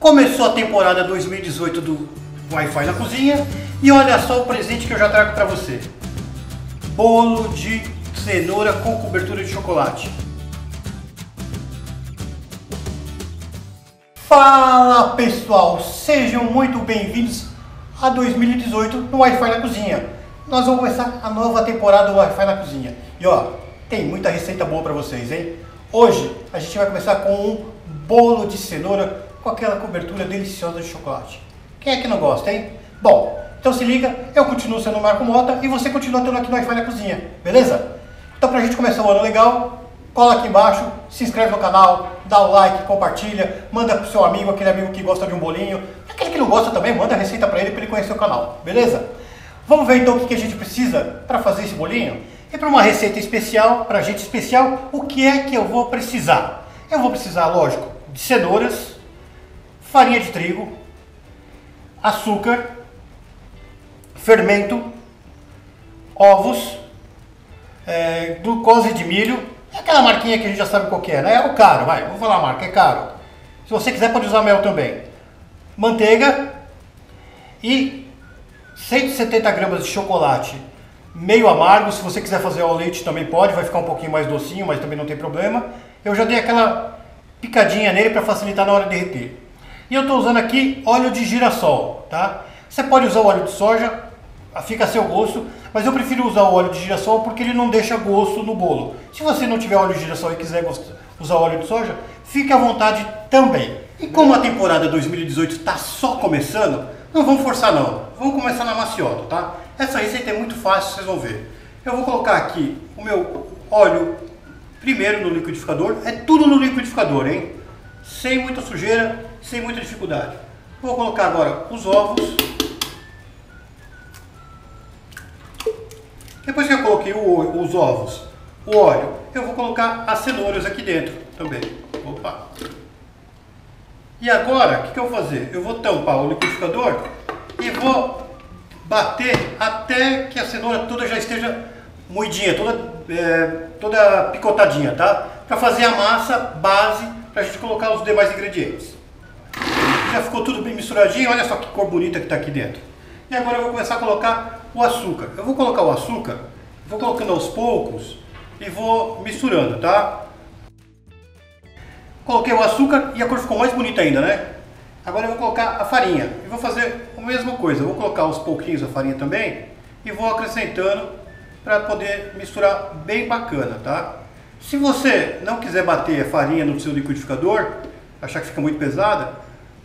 Começou a temporada 2018 do Wi-Fi na Cozinha e olha só o presente que eu já trago para você. Bolo de cenoura com cobertura de chocolate. Fala pessoal, sejam muito bem-vindos a 2018 no Wi-Fi na Cozinha. Nós vamos começar a nova temporada do Wi-Fi na Cozinha. E ó, tem muita receita boa para vocês, hein? Hoje a gente vai começar com um bolo de cenoura com aquela cobertura deliciosa de chocolate. Quem é que não gosta, hein? Bom, então se liga, eu continuo sendo o Marco Mota e você continua tendo aqui no Wi-Fi na Cozinha, beleza? Então pra gente começar o ano legal, cola aqui embaixo, se inscreve no canal, dá o like, compartilha, manda pro seu amigo, aquele amigo que gosta de um bolinho, aquele que não gosta também, manda a receita pra ele conhecer o canal, beleza? Vamos ver então o que a gente precisa para fazer esse bolinho? E para uma receita especial, pra gente especial, o que é que eu vou precisar? Eu vou precisar, lógico, de cenouras, farinha de trigo, açúcar, fermento, ovos, glucose de milho, aquela marquinha que a gente já sabe qual que é, né? É o caro, vai, vou falar a marca, é caro. Se você quiser pode usar mel também. Manteiga e 170 gramas de chocolate meio amargo, se você quiser fazer ao leite também pode, vai ficar um pouquinho mais docinho, mas também não tem problema. Eu já dei aquela picadinha nele para facilitar na hora de derreter. E eu estou usando aqui óleo de girassol, tá? Você pode usar o óleo de soja, fica a seu gosto, mas eu prefiro usar o óleo de girassol porque ele não deixa gosto no bolo. Se você não tiver óleo de girassol e quiser usar óleo de soja, fique à vontade também. E como a temporada 2018 está só começando, não vamos forçar não, vamos começar na maciota, tá? Essa receita é muito fácil, vocês vão ver. Eu vou colocar aqui o meu óleo primeiro no liquidificador, é tudo no liquidificador, hein? Sem muita sujeira, sem muita dificuldade. Vou colocar agora os ovos. Depois que eu coloquei os ovos, o óleo, eu vou colocar as cenouras aqui dentro também. Opa! E agora, o que eu vou fazer? Eu vou tampar o liquidificador e vou bater até que a cenoura toda já esteja moidinha, toda picotadinha, tá? Para fazer a massa base, para a gente colocar os demais ingredientes. Já ficou tudo bem misturadinho, olha só que cor bonita que está aqui dentro. E agora eu vou começar a colocar o açúcar. Eu vou colocar o açúcar, vou colocando aos poucos e vou misturando, tá? Coloquei o açúcar e a cor ficou mais bonita ainda, né? Agora eu vou colocar a farinha e vou fazer a mesma coisa. Eu vou colocar aos pouquinhos a farinha também e vou acrescentando para poder misturar bem bacana, tá? Se você não quiser bater a farinha no seu liquidificador, achar que fica muito pesada,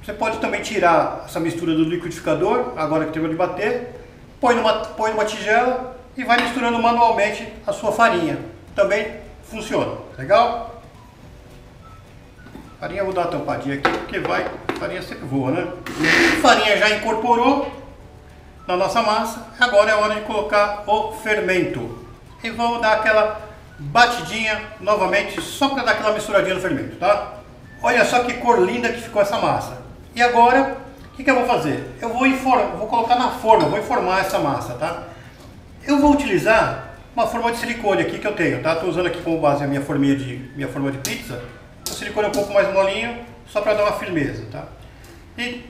você pode também tirar essa mistura do liquidificador, agora que terminou de bater, põe numa tigela e vai misturando manualmente a sua farinha. Também funciona, legal? Farinha eu vou dar uma tampadinha aqui, porque farinha sempre voa, né? A farinha já incorporou na nossa massa, agora é a hora de colocar o fermento. E vamos dar aquela batidinha novamente, só para dar aquela misturadinha no fermento, tá? Olha só que cor linda que ficou essa massa. E agora, o que eu vou fazer? Eu vou colocar na forma, vou formar essa massa, tá? Eu vou utilizar uma forma de silicone aqui que eu tenho, tá? Estou usando aqui como base a minha forma de pizza. O silicone é um pouco mais molinho, só para dar uma firmeza, tá? E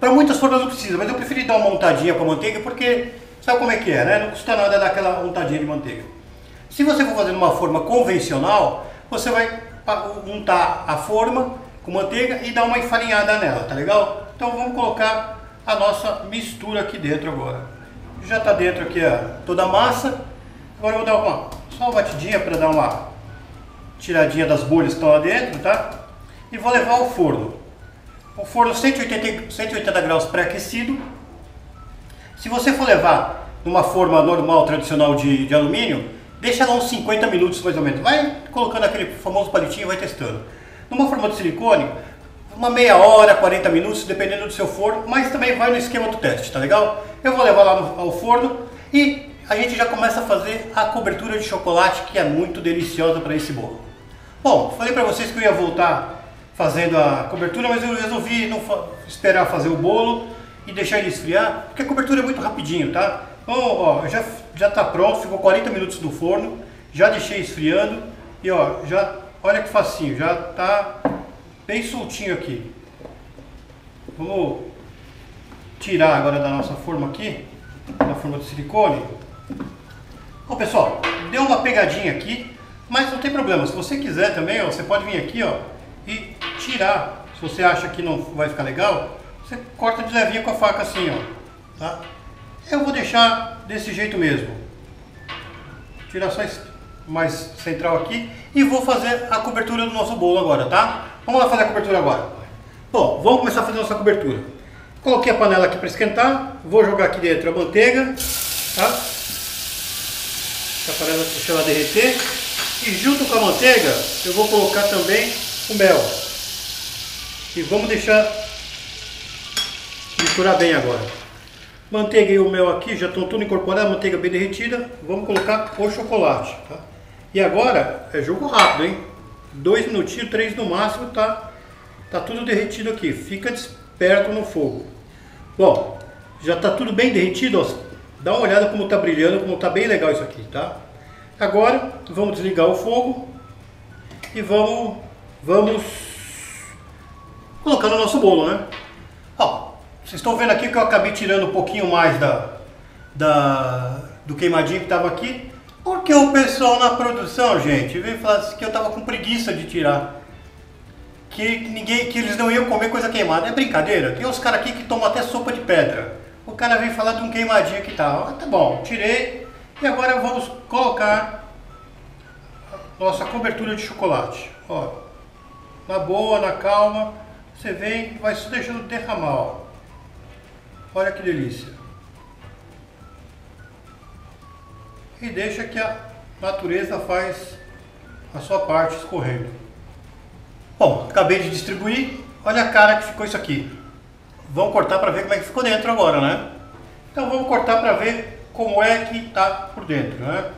para muitas formas não precisa, mas eu preferi dar uma untadinha com a manteiga, porque sabe como é que é, né? Não custa nada dar aquela untadinha de manteiga. Se você for fazer de uma forma convencional, você vai untar a forma com manteiga e dar uma enfarinhada nela, tá legal? Então vamos colocar a nossa mistura aqui dentro agora. Já tá dentro aqui toda a massa. Agora eu vou dar só uma batidinha para dar uma tiradinha das bolhas que estão lá dentro, tá? E vou levar ao forno. O forno 180 graus pré-aquecido. Se você for levar numa forma normal, tradicional de alumínio, deixa lá uns 50 minutos mais ou menos. Vai colocando aquele famoso palitinho e vai testando. Numa forma de silicone, uma meia hora, 40 minutos, dependendo do seu forno, mas também vai no esquema do teste, tá legal? Eu vou levar lá ao forno e a gente já começa a fazer a cobertura de chocolate, que é muito deliciosa para esse bolo. Bom, falei para vocês que eu ia voltar fazendo a cobertura, mas eu resolvi não esperar fazer o bolo e deixar ele esfriar, porque a cobertura é muito rapidinho, tá? Então, ó, já tá pronto, ficou 40 minutos no forno, já deixei esfriando e ó, já... Olha que facinho, já tá bem soltinho aqui. Vamos tirar agora da nossa forma aqui, da forma do silicone. Ó, pessoal, deu uma pegadinha aqui, mas não tem problema. Se você quiser também, ó, você pode vir aqui, ó, e tirar. Se você acha que não vai ficar legal, você corta de levinha com a faca assim, ó, tá? Eu vou deixar desse jeito mesmo. Tirar só esse mais central aqui e vou fazer a cobertura do nosso bolo agora, tá? Vamos lá fazer a cobertura agora. Bom, vamos começar a fazer a nossa cobertura. Coloquei a panela aqui para esquentar, vou jogar aqui dentro a manteiga, tá? A panela, deixa ela derreter, e junto com a manteiga eu vou colocar também o mel e vamos deixar misturar bem agora. Manteiga e o mel aqui já estão tudo incorporado, a manteiga bem derretida. Vamos colocar o chocolate, tá? E agora é jogo rápido, hein? 2 minutinhos, 3 no máximo, tá tudo derretido aqui. Fica desperto no fogo. Bom, já tá tudo bem derretido, ó. Dá uma olhada como tá brilhando, como tá bem legal isso aqui, tá? Agora vamos desligar o fogo e vamos colocar no nosso bolo, né? Ó, vocês estão vendo aqui que eu acabei tirando um pouquinho mais do queimadinho que tava aqui, porque o pessoal na produção, gente, veio falar que eu tava com preguiça de tirar, que eles não iam comer coisa queimada. É brincadeira, tem uns caras aqui que tomam até sopa de pedra. O cara veio falar de um queimadinho que tá. Ah, tá bom, tirei. E agora vamos colocar nossa cobertura de chocolate. Ó, na boa, na calma. Você vem e vai só deixando derramar, ó. Olha que delícia. E deixa que a natureza faz a sua parte escorrendo. Bom, acabei de distribuir. Olha a cara que ficou isso aqui. Vamos cortar para ver como é que ficou dentro agora, né? Então vamos cortar para ver como é que tá por dentro, né?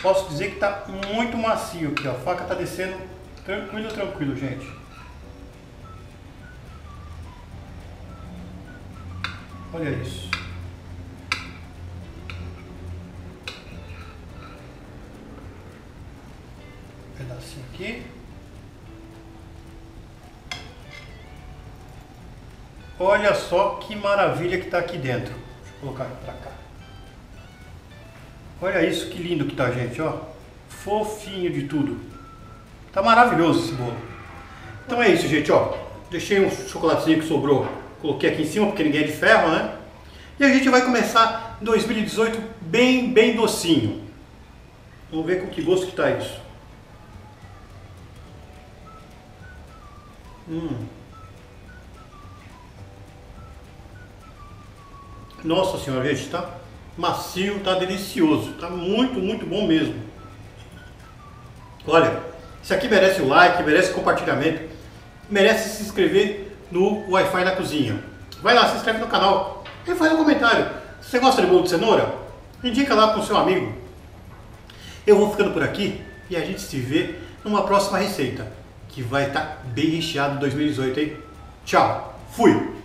Posso dizer que tá muito macio aqui, ó. A faca tá descendo tranquilo, tranquilo, gente. Olha isso. Um pedacinho aqui. Olha só que maravilha que tá aqui dentro. Deixa eu colocar para cá. Olha isso que lindo que tá, gente, ó. Fofinho de tudo. Tá maravilhoso esse bolo. Então é isso, gente, ó. Deixei um chocolatezinho que sobrou, coloquei aqui em cima porque ninguém é de ferro, né? E a gente vai começar 2018 bem, bem docinho. Vamos ver com que gosto que tá isso. Nossa senhora, gente, tá macio, tá delicioso, tá muito, muito bom mesmo. Olha, isso aqui merece o like, merece compartilhamento, merece se inscrever no Wi-Fi na Cozinha. Vai lá, se inscreve no canal e faz um comentário. Você gosta de bolo de cenoura? Indica lá pro seu amigo. Eu vou ficando por aqui e a gente se vê numa próxima receita, que vai estar bem recheado 2018, hein? Tchau, fui!